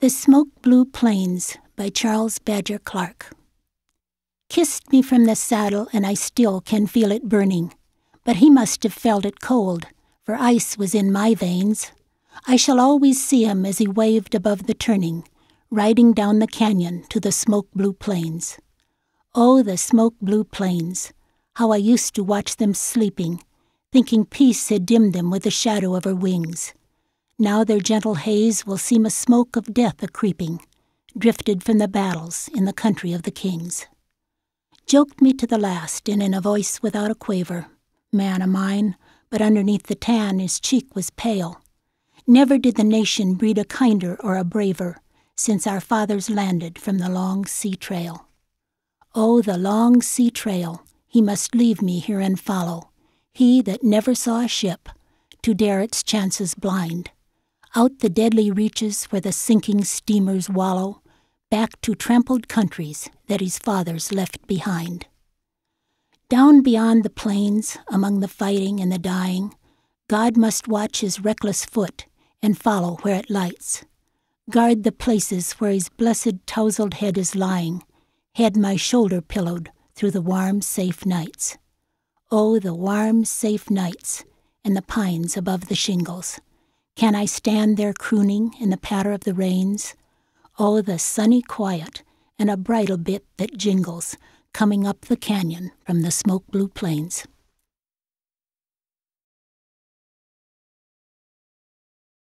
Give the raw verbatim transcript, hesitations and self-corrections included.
The Smoke-Blue Plains by Charles Badger Clark. Kissed me from the saddle, and I still can feel it burning. But he must have felt it cold, for ice was in my veins. I shall always see him as he waved above the turning, riding down the canyon to the smoke-blue plains. Oh, the smoke-blue plains! How I used to watch them sleeping, thinking peace had dimmed them with the shadow of her wings. Now their gentle haze will seem a smoke of death a-creeping, drifted from the battles in the country of the kings. Joked me to the last, and in a voice without a quaver, man o' mine, but underneath the tan his cheek was pale. Never did the nation breed a kinder or a braver, since our fathers landed from the long sea trail. Oh, the long sea trail, he must leave me here and follow, he that never saw a ship, to dare its chances blind. Out the deadly reaches where the sinking steamers wallow, back to trampled countries that his fathers left behind. Down beyond the plains, among the fighting and the dying, God must watch his reckless foot and follow where it lights. Guard the places where his blessed tousled head is lying, head my shoulder pillowed through the warm, safe nights. Oh, the warm, safe nights, and the pines above the shingles. Can I stand there crooning in the patter of the rains? Oh, the sunny quiet and a bridle bit that jingles, coming up the canyon from the smoke-blue plains.